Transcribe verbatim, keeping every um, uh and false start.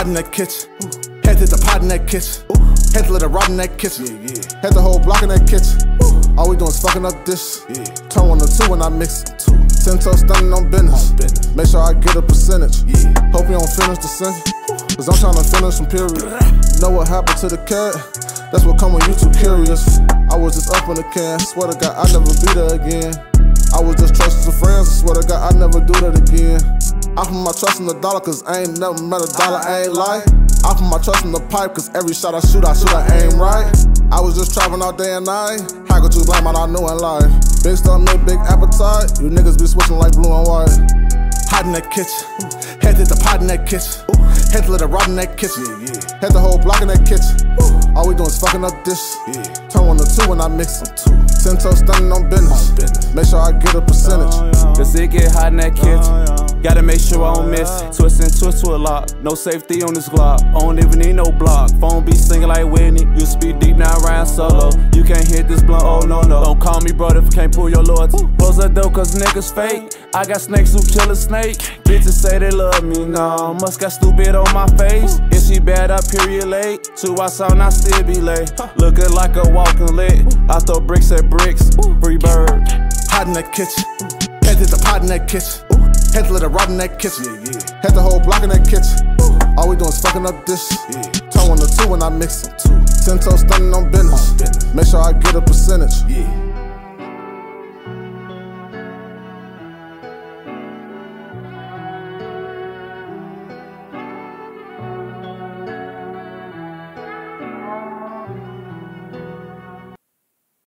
pot in that kitchen. Ooh. Head to the pot in that kitchen. Ooh. Head to the rod in that kitchen. Yeah, yeah. Head the whole block in that kitchen. Ooh. All we doing is fucking up this. Yeah. Turn one to two when I mix it. Two. Ten toes standing on business. on business. Make sure I get a percentage. Yeah. Hope you don't finish the sentence. Cause I'm trying to finish some period. You know what happened to the carrot? That's what come when you too curious. I was just up in the can. Swear to God, I never be there again. I was just trusting some friends. I swear to God, I never do that again. I put my trust in the dollar, cause I ain't never met a dollar I ain't like. I put my trust in the pipe, cause every shot I shoot, I shoot, I aim right. I was just traveling all day and night. How could you blame what I knew in life? Big stomach, big appetite. You niggas be switching like blue and white. Hot in that kitchen. Head to the pot in that kitchen. Head to the rod in that kitchen. Head the whole block in that kitchen. All we doing is fucking up this. Turn one to two when I mix them. Ten toes standing on business. Make sure I get a percentage. Cause it get hot in that kitchen. Gotta make sure I don't miss. Twist and twist to a lock. No safety on this Glock. I don't even need no block. Phone be singing like Whitney. Used to be deep, now Ryan solo. You can't hit this blunt, oh no no. Don't call me brother if you can't pull your loyalty. Close that door cause niggas fake. I got snakes who kill a snake. Bitches say they love me, no. Must got stupid on my face. If she bad, I period late. Two outs out and I still be late. Looking like a walking lit. I throw bricks at bricks. Free bird. Hot in that kitchen. Head to the pot in that kitchen. Head to the rod in that kitchen. Head the whole block in that kitchen. All we doing is fucking up this. Turn one to two when I mix them. Ten toes standing on business. Make sure I get a percentage.